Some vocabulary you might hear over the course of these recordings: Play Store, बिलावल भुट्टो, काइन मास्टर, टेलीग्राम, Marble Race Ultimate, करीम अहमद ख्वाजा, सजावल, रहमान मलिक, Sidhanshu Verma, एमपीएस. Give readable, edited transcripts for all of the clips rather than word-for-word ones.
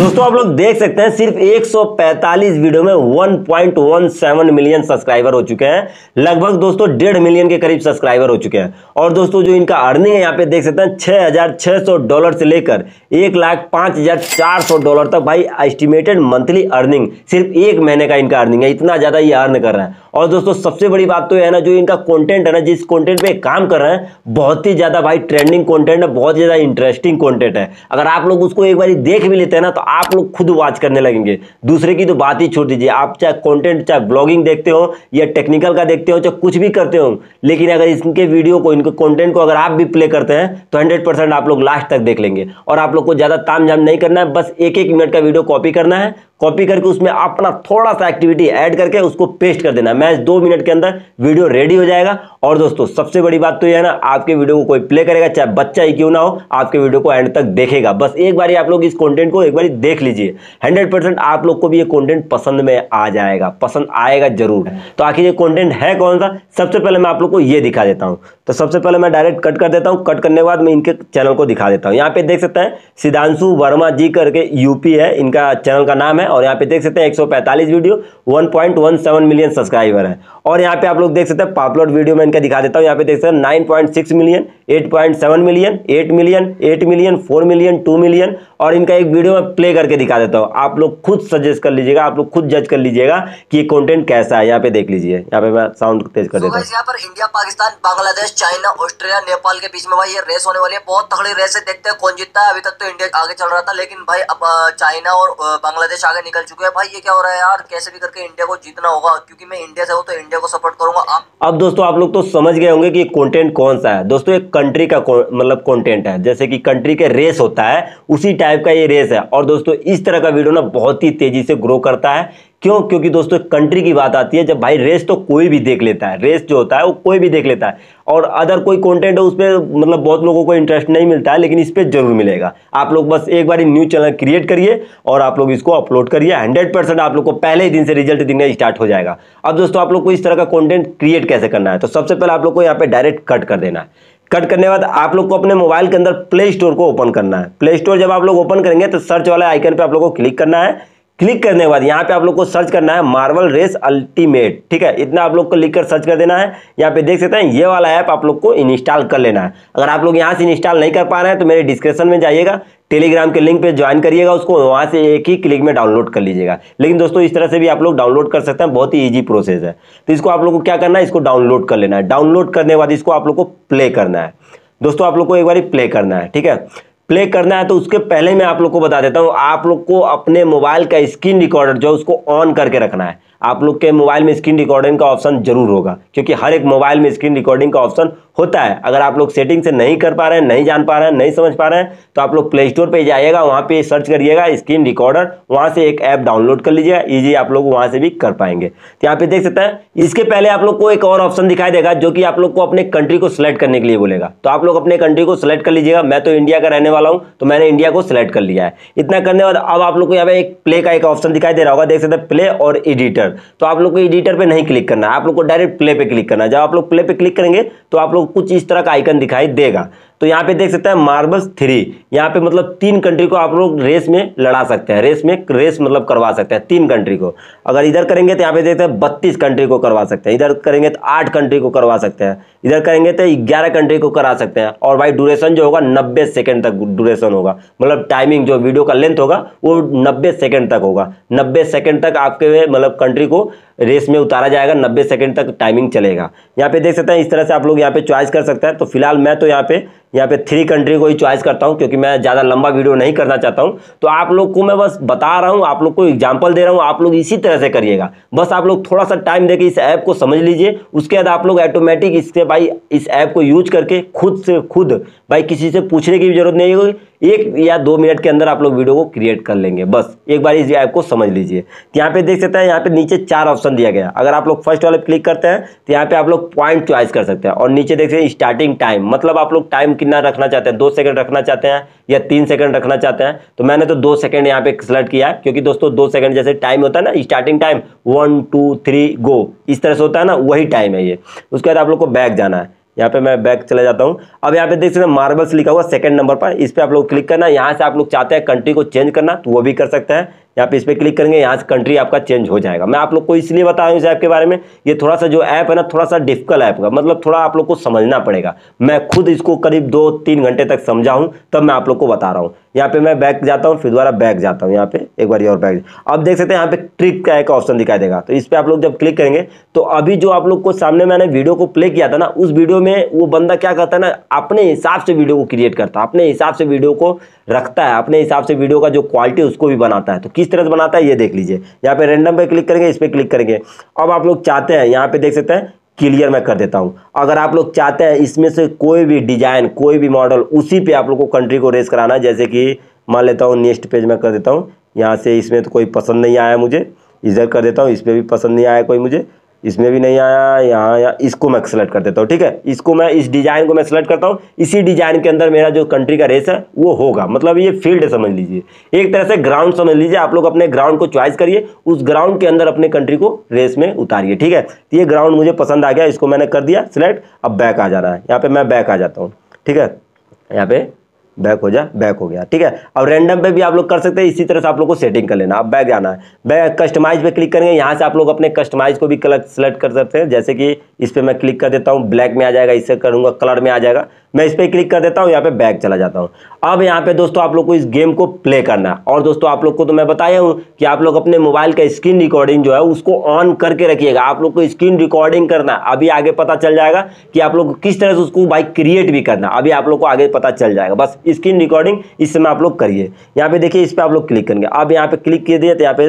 दोस्तों आप लोग देख सकते हैं सिर्फ 145 वीडियो में 1.17 मिलियन सब्सक्राइबर हो चुके हैं, लगभग दोस्तों 1.5 मिलियन के करीब सब्सक्राइबर हो चुके हैं। और दोस्तों जो इनका अर्निंग है यहाँ पे देख सकते हैं $6,600 से लेकर $1,05,400 तक भाई एस्टिमेटेड मंथली अर्निंग सिर्फ एक महीने का इनका अर्निंग है, इतना ज्यादा ये अर्न कर रहे हैं। और दोस्तों सबसे बड़ी बात तो यह है ना, जो इनका कॉन्टेंट है ना, जिस कॉन्टेंट पे काम कर रहे हैं बहुत ही ज्यादा भाई ट्रेंडिंग कॉन्टेंट है, बहुत ज्यादा इंटरेस्टिंग कॉन्टेंट है। अगर आप लोग उसको एक बार देख भी लेते हैं ना तो आप लोग खुद वॉच करने लगेंगे, दूसरे की तो बात ही छोड़ दीजिए। आप चाहे कंटेंट, चाहे ब्लॉगिंग देखते हो या टेक्निकल का देखते हो, चाहे कुछ भी करते हो, लेकिन अगर इनके वीडियो को, इनके कंटेंट को अगर आप भी प्ले करते हैं तो 100% आप लोग लास्ट तक देख लेंगे। और आप लोग को ज़्यादा ताम झाम नहीं करना है, बस एक एक मिनट का वीडियो कॉपी करना है, कॉपी करके उसमें अपना थोड़ा सा एक्टिविटी ऐड करके उसको पेस्ट कर देना है। महज 2 मिनट के अंदर वीडियो रेडी हो जाएगा। और दोस्तों सबसे बड़ी बात तो यह है ना, आपके वीडियो को कोई प्ले करेगा, चाहे बच्चा ही क्यों ना हो, आपके वीडियो को एंड तक देखेगा। बस एक बार आप लोग इस कंटेंट को एक बार देख लीजिए, 100% आप लोग को भी ये कंटेंट पसंद में आ जाएगा, पसंद आएगा जरूर। तो आखिर ये कंटेंट है कौन सा, सबसे पहले मैं आप लोग को ये दिखा देता हूँ। तो सबसे पहले मैं डायरेक्ट कट कर देता हूँ, कट करने के बाद मैं इनके चैनल को दिखा देता हूँ। यहाँ पे देख सकते हैं सिद्धांशु वर्मा जी करके यूपी है इनका चैनल का नाम है, और यहाँ पे देख सकते हैं 145 वीडियो 1.17 मिलियन सब्सक्राइबर है। और यहाँ पे आप लोग देख सकते हैं पॉपुलर वीडियो में इनका दिखा देता हूँ। यहाँ पे देख सकते हैं 9.6 million, 8.7 million, 8 million, 8 million, 4 million, 2 million. और इनका एक वीडियो मैं प्ले करके दिखा देता हूँ, आप लोग खुद सजेस्ट कर लीजिएगा, आप लोग खुद जज कर लीजिएगा कि ये कंटेंट कैसा है। यहाँ पे देख लीजिए, यहाँ पे मैं साउंड तेज कर देता हूँ। यहाँ पर India, Pakistan, Bangladesh, China, Australia, Nepal के बीच में भाई ये रेस होने वाली है, बहुत तगड़ी रेस है। देखते हैं कौन जीतता है। अभी तक तो इंडिया आगे चल रहा था, लेकिन भाई अब चाइना और बांग्लादेश आगे निकल चुके हैं। भाई ये क्या हो रहा है यार, कैसे भी करके इंडिया को जीतना होगा, क्योंकि मैं इंडिया से हूँ तो इंडिया को सपोर्ट करूंगा। अब दोस्तों आप लोग तो समझ गए होंगे कि कंटेंट कौन सा है। दोस्तों एक कंट्री का मतलब कंटेंट है, जैसे कि कंट्री के रेस होता है उसी टाइप का ये रेस है। और दोस्तों इस तरह का वीडियो ना बहुत ही तेजी से ग्रो करता है। क्यों? क्योंकि दोस्तों कंट्री की बात आती है, जब भाई रेस तो कोई भी देख लेता है, रेस जो होता है वो कोई भी देख लेता है। और अदर कोई कंटेंट है उस पर मतलब बहुत लोगों को इंटरेस्ट नहीं मिलता है, लेकिन इस पर जरूर मिलेगा। आप लोग बस एक बार न्यू चैनल क्रिएट करिए और आप लोग इसको अपलोड करिए, 100% आप लोग को पहले ही दिन से रिजल्ट दिखना स्टार्ट हो जाएगा। अब दोस्तों आप लोग को इस तरह का कॉन्टेंट क्रिएट कैसे करना है, तो सबसे पहले आप लोग को यहाँ पर डायरेक्ट कट कर देना है। कट करने के बाद आप लोग को अपने मोबाइल के अंदर प्ले स्टोर को ओपन करना है। प्ले स्टोर जब आप लोग ओपन करेंगे तो सर्च वाले आइकन पे आप लोग को क्लिक करना है। क्लिक करने के बाद यहाँ पे आप लोग को सर्च करना है मार्बल रेस अल्टीमेट, ठीक है, इतना आप लोग को लिख कर सर्च कर देना है। यहाँ पे देख सकते हैं ये वाला ऐप आप लोग को इंस्टॉल कर लेना है। अगर आप लोग यहाँ से इंस्टॉल नहीं कर पा रहे हैं तो मेरे डिस्क्रिप्शन में जाइएगा, टेलीग्राम के लिंक पे ज्वाइन करिएगा, उसको वहाँ से एक ही क्लिक में डाउनलोड कर लीजिएगा। लेकिन दोस्तों इस तरह से भी आप लोग डाउनलोड कर सकते हैं, बहुत ही ईजी प्रोसेस है। तो इसको आप लोग को क्या करना है, इसको डाउनलोड कर लेना है। डाउनलोड करने के बाद इसको आप लोग को प्ले करना है। दोस्तों आप लोग को एक बार प्ले करना है, ठीक है। प्ले करना है तो उसके पहले मैं आप लोग को बता देता हूँ, आप लोग को अपने मोबाइल का स्क्रीन रिकॉर्डर जो उसको ऑन करके रखना है। आप लोग के मोबाइल में स्क्रीन रिकॉर्डिंग का ऑप्शन जरूर होगा, क्योंकि हर एक मोबाइल में स्क्रीन रिकॉर्डिंग का ऑप्शन होता है। अगर आप लोग सेटिंग से नहीं कर पा रहे हैं, नहीं जान पा रहे हैं, नहीं समझ पा रहे हैं, तो आप लोग प्ले स्टोर पे जाइएगा, वहाँ पे सर्च करिएगा स्क्रीन रिकॉर्डर, वहाँ से एक ऐप डाउनलोड कर लीजिएगा, ईजी आप लोग वहाँ से भी कर पाएंगे। तो यहाँ पे देख सकते हैं इसके पहले आप लोग को एक और ऑप्शन दिखाई देगा, जो कि आप लोग को अपने कंट्री को सिलेक्ट करने के लिए बोलेगा। तो आप लोग अपने कंट्री को सिलेक्ट कर लीजिएगा। मैं तो इंडिया का रहने वाला हूँ तो मैंने इंडिया को सिलेक्ट कर लिया है। इतना करने के बाद अब आप लोग को यहाँ पे एक प्ले का एक ऑप्शन दिखाई दे रहा होगा, देख सकते हैं प्ले और एडिटर। तो आप लोग को एडिटर पे नहीं क्लिक करना है, आप लोग को डायरेक्ट प्ले पे क्लिक करना है। जब आप लोग प्ले पे क्लिक करेंगे तो आप लोग कुछ इस तरह का आइकन दिखाई देगा। तो यहाँ पे देख सकते हैं मार्बल्स 3, यहाँ पे मतलब 3 कंट्री को आप लोग रेस में लड़ा सकते हैं, रेस में रेस मतलब करवा सकते हैं 3 कंट्री को। अगर इधर करेंगे तो यहाँ पे देखते हैं 32 कंट्री को करवा सकते हैं, इधर करेंगे तो 8 कंट्री को करवा सकते हैं, इधर करेंगे तो 11 कंट्री को करा सकते हैं। और भाई ड्यूरेशन जो होगा 90 सेकेंड तक ड्यूरेशन होगा, मतलब टाइमिंग जो वीडियो का लेंथ होगा वो 90 सेकेंड तक होगा। 90 सेकेंड तक आपके मतलब कंट्री को रेस में उतारा जाएगा, 90 सेकंड तक टाइमिंग चलेगा। यहाँ पे देख सकते हैं इस तरह से आप लोग यहाँ पे चॉइस कर सकते हैं। तो फिलहाल मैं तो यहाँ पे 3 कंट्री को ही चॉइस करता हूँ, क्योंकि मैं ज़्यादा लंबा वीडियो नहीं करना चाहता हूँ। तो आप लोग को मैं बस बता रहा हूँ, आप लोग को एग्जाम्पल दे रहा हूँ, आप लोग इसी तरह से करिएगा। बस आप लोग थोड़ा सा टाइम देके इस ऐप को समझ लीजिए, उसके बाद आप लोग ऑटोमेटिक इससे भाई इस ऐप को यूज करके खुद से खुद भाई किसी से पूछने की भी जरूरत नहीं होगी, 1 या 2 मिनट के अंदर आप लोग वीडियो को क्रिएट कर लेंगे। बस एक बार इस ऐप को समझ लीजिए। यहाँ पे देख सकते हैं यहाँ पे नीचे 4 ऑप्शन दिया गया। अगर आप लोग फर्स्ट वाले क्लिक करते हैं तो यहाँ पे आप लोग पॉइंट चॉइस कर सकते हैं, और नीचे देख सकते हैं स्टार्टिंग टाइम, मतलब आप लोग टाइम कितना रखना चाहते हैं, 2 सेकंड रखना चाहते हैं या 3 सेकंड रखना चाहते हैं। तो मैंने तो 2 सेकंड यहाँ पे सिलेक्ट किया, क्योंकि दोस्तों 2 सेकंड जैसे टाइम होता है ना, स्टार्टिंग टाइम 1 2 3 गो इस तरह से होता है ना, वही टाइम है ये। उसके बाद आप लोग को बैक जाना है। यहाँ पे मैं बैक चला जाता हूँ। अब यहाँ पे देख सकते हैं मार्बल्स लिखा हुआ सेकंड नंबर पर, इस पर आप लोग क्लिक करना। यहाँ से आप लोग चाहते हैं कंट्री को चेंज करना तो वो भी कर सकते हैं। यहाँ पे इस पर क्लिक करेंगे, यहाँ से कंट्री आपका चेंज हो जाएगा। मैं आप लोग को इसलिए बता रहा हूँ इस ऐप के बारे में, ये थोड़ा सा जो ऐप है ना थोड़ा सा डिफिकल्ट ऐप का, मतलब थोड़ा आप लोग को समझना पड़ेगा। मैं खुद इसको करीब 2-3 घंटे तक समझा हूँ तब मैं आप लोग को बता रहा हूँ। यहाँ पे मैं बैक जाता हूँ, फिर दोबारा बैक जाता हूँ, यहाँ पे एक बार और बैक। अब देख सकते हैं यहाँ पे ट्रिक का एक ऑप्शन दिखाई देगा, तो इस पर आप लोग जब क्लिक करेंगे तो अभी जो आप लोग को सामने मैंने वीडियो को प्ले किया था ना, उस वीडियो में वो बंदा क्या करता है ना, अपने हिसाब से वीडियो को क्रिएट करता है, अपने हिसाब से वीडियो को रखता है, अपने हिसाब से वीडियो का जो क्वालिटी उसको भी बनाता है। तो किस तरह से बनाता है ये देख लीजिए। यहाँ पे रैंडम पे क्लिक करेंगे, इस पर क्लिक करेंगे। अब आप लोग चाहते हैं, यहाँ पे देख सकते हैं क्लियर मैं कर देता हूं। अगर आप लोग चाहते हैं इसमें से कोई भी डिजाइन कोई भी मॉडल उसी पे आप लोग को कंट्री को रेस कराना है, जैसे कि मान लेता हूं नेक्स्ट पेज में कर देता हूं। यहां से इसमें तो कोई पसंद नहीं आया मुझे, इधर कर देता हूं, इसमें भी पसंद नहीं आया कोई मुझे, इसमें भी नहीं आया, यहाँ इसको मैं सेलेक्ट कर देता हूँ। ठीक है, इसको मैं इस डिज़ाइन को मैं सेलेक्ट करता हूँ, इसी डिज़ाइन के अंदर मेरा जो कंट्री का रेस है वो होगा। मतलब ये फील्ड समझ लीजिए, एक तरह से ग्राउंड समझ लीजिए। आप लोग अपने ग्राउंड को चॉइस करिए, उस ग्राउंड के अंदर अपने कंट्री को रेस में उतारिए। ठीक है, ये ग्राउंड मुझे पसंद आ गया, इसको मैंने कर दिया सिलेक्ट। अब बैक आ जाना है, यहाँ पर मैं बैक आ जाता हूँ। ठीक है, यहाँ पर बैक हो जा, बैक हो गया। ठीक है, अब रैंडम पे भी आप लोग कर सकते हैं, इसी तरह से आप लोग को सेटिंग कर लेना। अब बैक जाना है, बैक कस्टमाइज पे क्लिक करेंगे। यहाँ से आप लोग अपने कस्टमाइज को भी कलर सेलेक्ट कर सकते हैं, जैसे कि इस पर मैं क्लिक कर देता हूँ, ब्लैक में आ जाएगा, इससे करूँगा कलर में आ जाएगा। मैं इस पर क्लिक कर देता हूँ, यहाँ पे बैक चला जाता हूँ। अब यहाँ पे दोस्तों आप लोग को इस गेम को प्ले करना है। और दोस्तों आप लोग को तो मैं बताया हूँ कि आप लोग अपने मोबाइल का स्क्रीन रिकॉर्डिंग जो है उसको ऑन करके रखिएगा। आप लोग को स्क्रीन रिकॉर्डिंग करना है, अभी आगे पता चल जाएगा कि आप लोग किस तरह से उसको भाई क्रिएट भी करना, अभी आप लोग को आगे पता चल जाएगा। बस स्क्रीन रिकॉर्डिंग इस समय आप लोग करिए। यहाँ पे देखिए, इस पर आप लोग क्लिक करेंगे। अब यहाँ पे क्लिक किए दिए तो यहाँ पे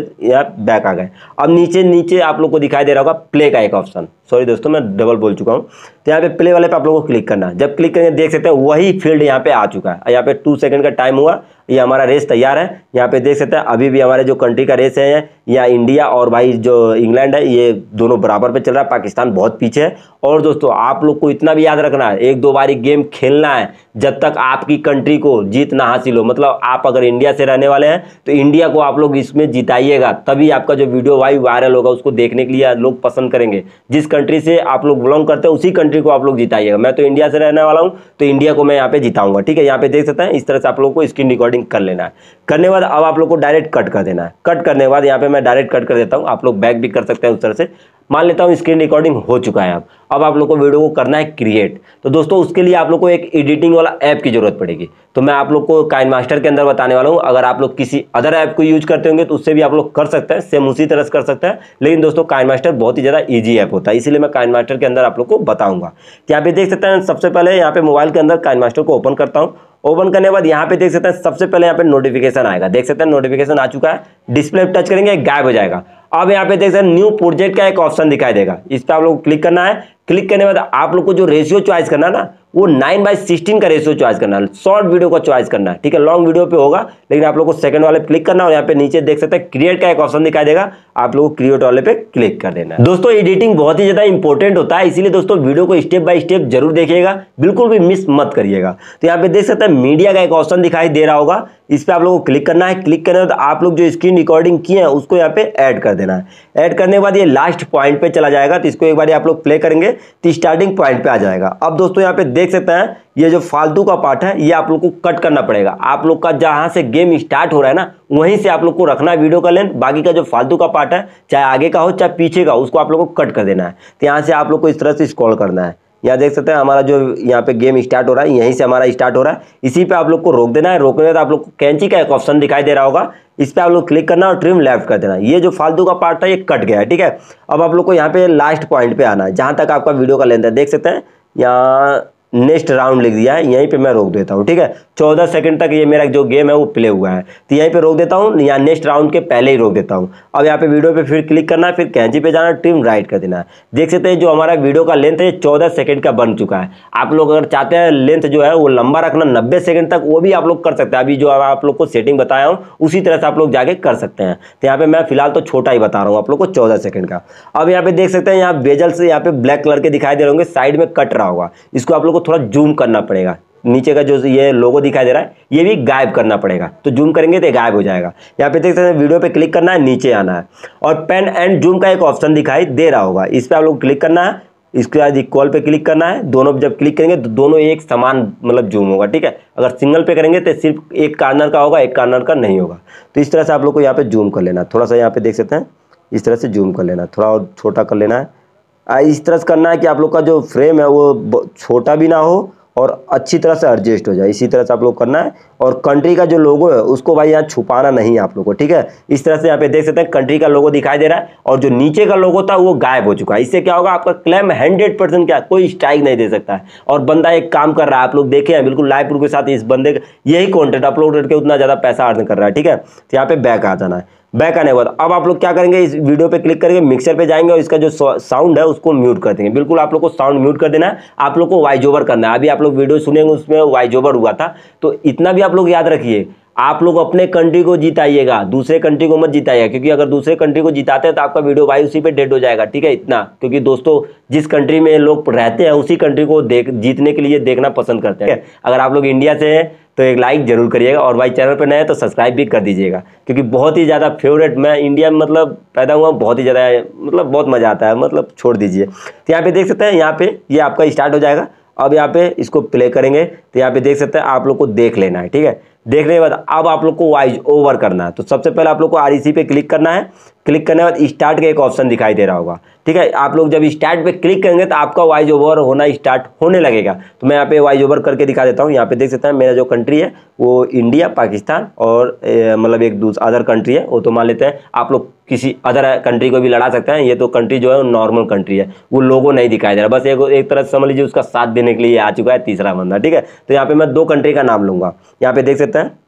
बैक आ गए। अब नीचे नीचे आप लोग को दिखाई दे रहा होगा प्ले का एक ऑप्शन, सॉरी दोस्तों मैं डबल बोल चुका हूँ। तो यहाँ पे प्ले वाले पे आप लोगों को क्लिक करना है। जब क्लिक करेंगे देख सकते हैं वही फील्ड यहाँ पे आ चुका है। यहाँ पे 2 सेकंड का टाइम हुआ, ये हमारा रेस तैयार है। यहाँ पे देख सकते हैं अभी भी हमारे जो कंट्री का रेस है, यहाँ इंडिया और भाई जो इंग्लैंड है, ये दोनों बराबर पे चल रहा है, पाकिस्तान बहुत पीछे है। और दोस्तों आप लोग को इतना भी याद रखना है, 1-2 बारी गेम खेलना है जब तक आपकी कंट्री को जीत ना हासिल हो। मतलब आप अगर इंडिया से रहने वाले हैं तो इंडिया को आप लोग इसमें जिताइएगा, तभी आपका जो वीडियो भाई वायरल होगा, उसको देखने के लिए लोग पसंद करेंगे। जिस कंट्री से आप लोग बिलोंग करते हैं उसी कंट्री को आप लोग जिताइएगा। मैं तो इंडिया से रहने वाला हूँ तो इंडिया को मैं यहाँ पे जिताऊंगा। ठीक है, यहाँ पे देख सकते हैं इस तरह से आप लोग को स्क्रीन रिकॉर्डिंग कर लेना है। करने के बाद अब आप लोग को डायरेक्ट कट कर देना है। कट करने के बाद यहाँ पे मैं डायरेक्ट कट कर देता हूँ, आप लोग बैक भी कर सकते हैं। उस तरह से मान लेता हूँ स्क्रीन रिकॉर्डिंग हो चुका है। अब आप लोग को वीडियो को करना है क्रिएट, तो दोस्तों उसके लिए आप लोग को एक एडिटिंग वाला ऐप की जरूरत पड़ेगी। तो मैं आप लोग को काइन मास्टर के अंदर बताने वाला हूँ। अगर आप लोग किसी अदर ऐप को यूज करते होंगे तो उससे भी आप लोग कर सकते हैं, सेम उसी तरह से कर सकते हैं। लेकिन दोस्तों काइन मास्टर बहुत ही ज़्यादा ईजी ऐप होता है, इसीलिए मैं काइन मास्टर के अंदर आप लोग को बताऊँगा। यहाँ पे देख सकते हैं, सबसे पहले यहाँ पे मोबाइल के अंदर काइन मास्टर को ओपन करता हूँ। ओपन करने के बाद यहाँ पे देख सकते हैं सबसे पहले यहाँ पे नोटिफिकेशन आएगा। देख सकते हैं नोटिफिकेशन आ चुका है, डिस्प्ले पे टच करेंगे, गायब हो जाएगा। अब यहाँ पे देख सकते हैं न्यू प्रोजेक्ट का एक ऑप्शन दिखाई देगा, इस पर आप लोग क्लिक करना है। क्लिक करने के बाद आप लोग को जो रेशियो चॉइस करना है ना, वो 9:16 का रेशियो चॉइस करना है, शॉर्ट वीडियो का चॉइस करना है। ठीक है, लॉन्ग वीडियो पे होगा, लेकिन आप लोग को सेकंड वाले पे क्लिक करना है। और यहाँ पे नीचे देख सकते हैं क्रिएट का एक ऑप्शन दिखाई देगा, आप लोग को क्रिएट वाले पे क्लिक कर देना है। दोस्तों एडिटिंग बहुत ही ज़्यादा इंपॉर्टेंट होता है, इसीलिए दोस्तों वीडियो को स्टेप बाय स्टेप जरूर देखिएगा, बिल्कुल भी मिस मत करिएगा। तो यहाँ पे देख सकते हैं मीडिया का एक ऑप्शन दिखाई दे रहा होगा, इस पर आप लोगों को क्लिक करना है। क्लिक करने के बाद आप लोग जो स्क्रीन रिकॉर्डिंग किए हैं उसको यहाँ पे ऐड कर देना है। ऐड करने के बाद ये लास्ट पॉइंट पे चला जाएगा, तो इसको एक बार आप लोग प्ले करेंगे तो स्टार्टिंग पॉइंट पे आ जाएगा। अब दोस्तों यहाँ पे देख सकते हैं ये जो फालतू का पार्ट है ये आप लोग को कट करना पड़ेगा। आप लोग का जहाँ से गेम स्टार्ट हो रहा है ना, वहीं से आप लोग को रखना है वीडियो का लेंथ। बाकी का जो फालतू का पार्ट है, चाहे आगे का हो चाहे पीछे का, उसको आप लोग को कट कर देना है। तो यहाँ से आप लोग को इस तरह से स्क्रॉल करना है। यहाँ देख सकते हैं हमारा जो यहाँ पे गेम स्टार्ट हो रहा है, यहीं से हमारा स्टार्ट हो रहा है, इसी पे आप लोग को रोक देना है। रोकने के बाद आप लोग को कैंची का एक ऑप्शन दिखाई दे रहा होगा, इस पे आप लोग क्लिक करना और ट्रिम लेफ्ट कर देना। ये जो फालतू का पार्ट है ये कट गया है। ठीक है, अब आप लोग को यहाँ पे लास्ट पॉइंट पे आना है, जहाँ तक आपका वीडियो का लेंथ है। देख सकते हैं यहाँ नेक्स्ट राउंड लिख दिया है, यहीं पे मैं रोक देता हूँ। ठीक है, 14 सेकंड तक ये मेरा जो गेम है वो प्ले हुआ है, तो यहीं पे रोक देता हूँ, या नेक्स्ट राउंड के पहले ही रोक देता हूँ। अब यहाँ पे वीडियो पे फिर क्लिक करना है, फिर कैंची पे जाना, ट्रिम राइट कर देना है। देख सकते हैं जो हमारा वीडियो का लेंथ है 14 सेकंड का बन चुका है। आप लोग अगर चाहते हैं लेंथ जो है वो लंबा रखना, 90 सेकंड तक, वो भी आप लोग कर सकते हैं। अभी जो आप लोग को सेटिंग बताया हूँ उसी तरह से आप लोग जाके कर सकते हैं। तो यहाँ पे मैं फिलहाल तो छोटा ही बता रहा हूँ आप लोग को, 14 सेकंड का। अब यहाँ पे देख सकते हैं यहाँ बेजल से यहाँ पे ब्लैक कलर के दिखाई दे रहे होंगे, साइड में कट रहा होगा, इसको आप लोग थोड़ा जूम करना पड़ेगा। नीचे का जो ये लोगो दिखाई दे रहा है ये भी गायब करना पड़ेगा, तो जूम करेंगे तो गायब हो जाएगा। यहाँ पे देख सकते हैं वीडियो पे क्लिक करना है, नीचे आना है और पेन एंड जूम का एक ऑप्शन दिखाई दे रहा होगा, इस पे आप लोग क्लिक करना है। इसके बाद इक्वल पे क्लिक करना है। दोनों जब क्लिक करेंगे तो दोनों एक समान मतलब जूम होगा, ठीक है। अगर सिंगल पे करेंगे तो सिर्फ एक कार्नर का होगा, एक कार्नर का नहीं होगा। तो इस तरह से आप लोग को यहाँ पे जूम कर लेना, थोड़ा सा यहाँ पे देख सकते हैं, इस तरह से जूम कर लेना, थोड़ा और छोटा कर लेना है। इस तरह से करना है कि आप लोग का जो फ्रेम है वो छोटा भी ना हो और अच्छी तरह से एडजस्ट हो जाए। इसी तरह से आप लोग करना है। और कंट्री का जो लोगो है उसको भाई यहाँ छुपाना नहीं है आप लोग को, ठीक है। इस तरह से यहाँ पे देख सकते हैं कंट्री का लोगो दिखाई दे रहा है और जो नीचे का लोगो था वो गायब हो चुका है। इससे क्या होगा, आपका क्लेम 100% क्या कोई स्ट्राइक नहीं दे सकता है। और बंदा एक काम कर रहा है, आप लोग देखे हैं बिल्कुल लाइव प्रूफ के साथ, इस बंदे यही कॉन्टेंट अपलोड करके उतना ज़्यादा पैसा अर्न कर रहा है, ठीक है। तो यहाँ पे बैक आ जाना है। बैक आने के बाद अब आप लोग क्या करेंगे, इस वीडियो पे क्लिक करके मिक्सर पे जाएंगे और इसका जो साउंड है उसको म्यूट कर देंगे। बिल्कुल आप लोग को साउंड म्यूट कर देना है, आप लोग को वॉइस ओवर करना है। अभी आप लोग वीडियो सुनेंगे उसमें वॉइस ओवर हुआ था, तो इतना भी आप लोग याद रखिए, आप लोग अपने कंट्री को जिताइएगा, दूसरे कंट्री को मत जिताइएगा। क्योंकि अगर दूसरे कंट्री को जिताते हैं तो आपका वीडियो भाई उसी पे डेड हो जाएगा, ठीक है। इतना क्योंकि दोस्तों जिस कंट्री में लोग रहते हैं उसी कंट्री को जीतने के लिए देखना पसंद करते हैं। अगर आप लोग इंडिया से हैं तो एक लाइक जरूर करिएगा और भाई चैनल पर नए हैं तो सब्सक्राइब भी कर दीजिएगा। क्योंकि बहुत ही ज़्यादा फेवरेट, मैं इंडिया में मतलब पैदा हुआ, बहुत ही ज़्यादा मतलब बहुत मज़ा आता है, मतलब छोड़ दीजिए। तो यहाँ पे देख सकते हैं, यहाँ पे ये आपका स्टार्ट हो जाएगा। अब यहाँ पे इसको प्ले करेंगे तो यहाँ पे देख सकते हैं, आप लोग को देख लेना है, ठीक है। देखने के बाद अब आप लोग को वॉइस ओवर करना है। तो सबसे पहले आप लोग को REC पे क्लिक करना है। क्लिक करने के बाद स्टार्ट का एक ऑप्शन दिखाई दे रहा होगा, ठीक है। आप लोग जब स्टार्ट पे क्लिक करेंगे तो आपका वॉइस ओवर होना स्टार्ट होने लगेगा। तो मैं यहाँ पे वॉइस ओवर करके दिखा देता हूँ। यहाँ पे देख सकते हैं मेरा जो कंट्री है वो इंडिया, पाकिस्तान और मतलब एक दूसरा अदर कंट्री है, वो तो मान लेते हैं। आप लोग किसी अदर कंट्री को भी लड़ा सकते हैं। ये तो कंट्री जो है नॉर्मल कंट्री है, वो लोगो नहीं दिखाई दे रहा, बस एक तरह से समझ लीजिए उसका साथ देने के लिए आ चुका है तीसरा बंदा, ठीक है। तो यहाँ पे मैं दो कंट्री का नाम लूँगा, यहाँ पे देख सकते हैं।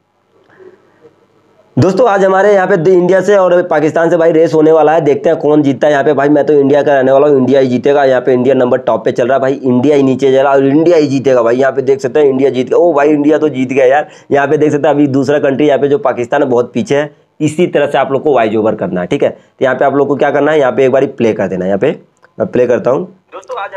दोस्तों आज हमारे यहाँ पे इंडिया से और पाकिस्तान से भाई रेस होने वाला है, देखते हैं कौन जीतता है। यहाँ पे भाई मैं तो इंडिया का रहने वाला हूँ, इंडिया ही जीतेगा। यहाँ पे इंडिया नंबर टॉप पे चल रहा है भाई, इंडिया ही नीचे चल रहा है और इंडिया ही जीतेगा भाई। यहाँ पे देख सकते हैं इंडिया जीत गया, ओ भाई इंडिया तो जीत गया यार। यहाँ पे देख सकते हैं अभी दूसरा कंट्री यहाँ पे जो पाकिस्तान है बहुत पीछे है। इसी तरह से आप लोग को वॉइस ओवर करना है, ठीक है। तो यहाँ पे आप लोग को क्या करना है, यहाँ पे एक बार प्ले कर देना है। यहाँ पे मैं प्ले करता हूँ,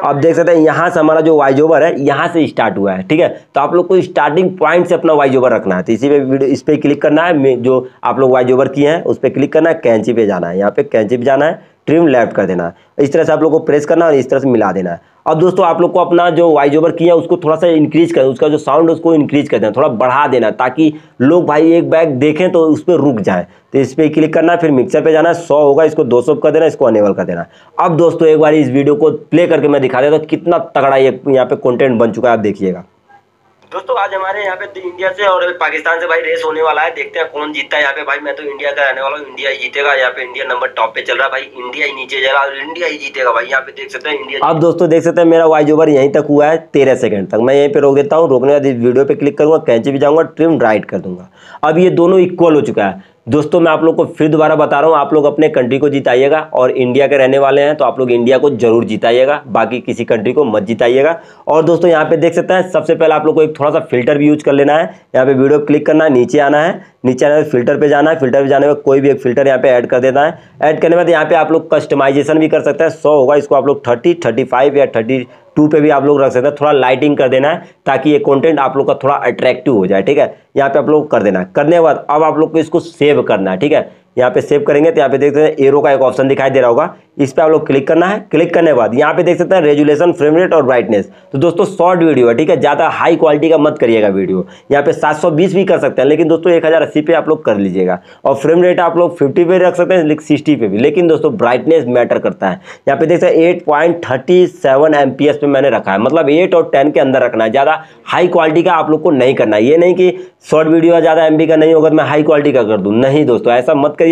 आप देख सकते हैं यहाँ से हमारा जो वॉइस ओवर है यहाँ से स्टार्ट हुआ है, ठीक है। तो आप लोग को स्टार्टिंग पॉइंट से अपना वॉइस ओवर रखना है। तो इसी पे वीडियो इस पर क्लिक करना है, जो आप लोग वॉइस ओवर किए हैं उस पर क्लिक करना है। कैंची पे जाना है, यहाँ पे कैंची पे जाना है, ट्रिम लेफ्ट कर देना है। इस तरह से आप लोग को प्रेस करना है और इस तरह से मिला देना है। अब दोस्तों आप लोग को अपना जो वॉइस ओवर किया है उसको थोड़ा सा इंक्रीज कर, उसका जो साउंड है उसको इंक्रीज कर देना, थोड़ा बढ़ा देना, ताकि लोग भाई एक बैग देखें तो उस पर रुक जाए। तो इस पर क्लिक करना है, फिर मिक्सर पे जाना है, 100 होगा इसको 200 कर देना, इसको अनेबल कर देना। अब दोस्तों एक बार इस वीडियो को प्ले करके मैं दिखा देता हूँ कितना तगड़ा ये यहाँ पे कॉन्टेंट बन चुका है, आप देखिएगा। दोस्तों आज हमारे यहाँ पे इंडिया से और पाकिस्तान से भाई रेस होने वाला है, देखते हैं कौन जीतता है। यहाँ पे भाई मैं तो इंडिया का रहने वाला हूँ, इंडिया ही जीतेगा। यहाँ पे इंडिया नंबर टॉप पे चल रहा है भाई, इंडिया ही नीचे जा रहा है और इंडिया ही जीतेगा भाई। यहाँ पे देख सकते हैं इंडिया। आप दोस्तों देख सकते हैं मेरा वॉइस ओवर यहीं तक हुआ है, 13 सेकंड तक। मैं यहीं पे रोक देता हूँ। रोकने के बाद इस वीडियो पे क्लिक करूंगा, कैंची भी जाऊँगा, ट्रिम राइट कर दूंगा। अब ये दोनों इक्वल हो चुका है। दोस्तों मैं आप लोग को फिर दोबारा बता रहा हूँ, आप लोग अपने कंट्री को जिताइएगा और इंडिया के रहने वाले हैं तो आप लोग इंडिया को जरूर जिताइएगा, बाकी किसी कंट्री को मत जिताइएगा। और दोस्तों यहाँ पे देख सकते हैं सबसे पहले आप लोग को एक थोड़ा सा फिल्टर भी यूज कर लेना है। यहाँ पे वीडियो क्लिक करना है, नीचे आना है, नीचे आने में फिल्टर पे जाना है, फिल्टर पे जाने में कोई भी एक फिल्टर यहाँ पे ऐड कर देना है। ऐड करने के बाद यहाँ पे आप लोग कस्टमाइजेशन भी कर सकते हैं। 100 होगा इसको आप लोग 30, 35 या 32 पे भी आप लोग रख सकते हैं। थोड़ा लाइटिंग कर देना है ताकि ये कंटेंट आप लोग का थोड़ा अट्रैक्टिव हो जाए, ठीक है। यहाँ पे आप लोग कर देना है। करने के बाद अब आप लोग को इसको सेव करना है, ठीक है। यहाँ पे सेव करेंगे तो यहाँ पे देख सकते हैं एरो का एक ऑप्शन दिखाई दे रहा होगा, इस पे आप लोग क्लिक करना है। क्लिक करने के बाद यहाँ पे देख सकते हैं रेजुलेशन, फ्रेम रेट और ब्राइटनेस। तो दोस्तों शॉर्ट वीडियो है, ठीक है, ज़्यादा हाई क्वालिटी का मत करिएगा वीडियो। यहाँ पे 720 भी कर सकते हैं, लेकिन दोस्तों 1080 पे आप लोग कर लीजिएगा। और फ्रेम रेट आप लोग 50 पे रख सकते हैं, लेकिन 60 पे भी। लेकिन दोस्तों ब्राइटनेस मैटर करता है। यहाँ पे देख सकते हैं 8.37 एमपीएस पे मैंने रखा है, मतलब 8 और 10 के अंदर रखना है। ज़्यादा हाई क्वालिटी का आप लोग को नहीं करना है। ये नहीं कि शॉर्ट वीडियो ज़्यादा MB का नहीं होगा तो मैं हाई क्वालिटी का कर दूँ, नहीं दोस्तों ऐसा मत करिएगा।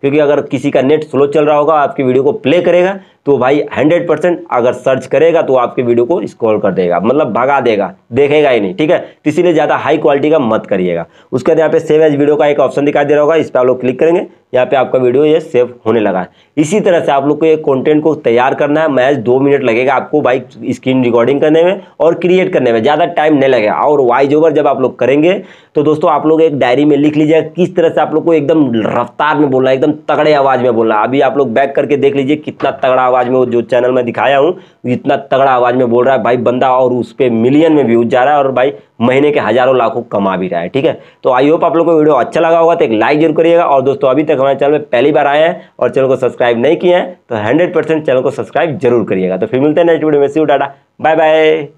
क्योंकि अगर किसी का नेट स्लो चल रहा होगा, आपकी वीडियो को प्ले करेगा तो भाई 100% अगर सर्च करेगा तो आपके वीडियो को स्क्रॉल कर देगा, मतलब भगा देगा, देखेगा ही नहीं, ठीक है। तो इसीलिए ज़्यादा हाई क्वालिटी का मत करिएगा। उसके बाद यहाँ पे सेव एज वीडियो का एक ऑप्शन दिखाई दे रहा होगा, इस पर आप लोग क्लिक करेंगे। यहाँ पे आपका वीडियो ये सेव होने लगा है। इसी तरह से आप लोग को ये कंटेंट को तैयार करना है। महज 2 मिनट लगेगा आपको भाई स्क्रीन रिकॉर्डिंग करने में और क्रिएट करने में, ज़्यादा टाइम नहीं लगेगा। और वॉइस ओवर जब आप लोग करेंगे तो दोस्तों आप लोग एक डायरी में लिख लीजिएगा किस तरह से आप लोग को एकदम रफ्तार में बोलना है, एकदम तगड़े आवाज़ में बोलना है। अभी आप लोग बैक करके देख लीजिए कितना तगड़ा आवाज़ में, वो जो चैनल में दिखाया हूँ इतना तगड़ा आवाज़ में बोल रहा है भाई बंदा, और उस पर मिलियन में व्यूज जा रहा है और भाई महीने के हज़ारों लाखों कमा भी रहा है, ठीक है। तो आई होप आप लोग को वीडियो अच्छा लगा होगा, तो एक लाइक जरूर करिएगा। और दोस्तों अभी तक हमारे चैनल में पहली बार आए हैं और चैनल को सब्सक्राइब नहीं किए हैं तो 100% चैनल को सब्सक्राइब जरूर करिएगा। तो फिर मिलते हैं नेक्स्ट वीडियो में। See you, tata, bye bye.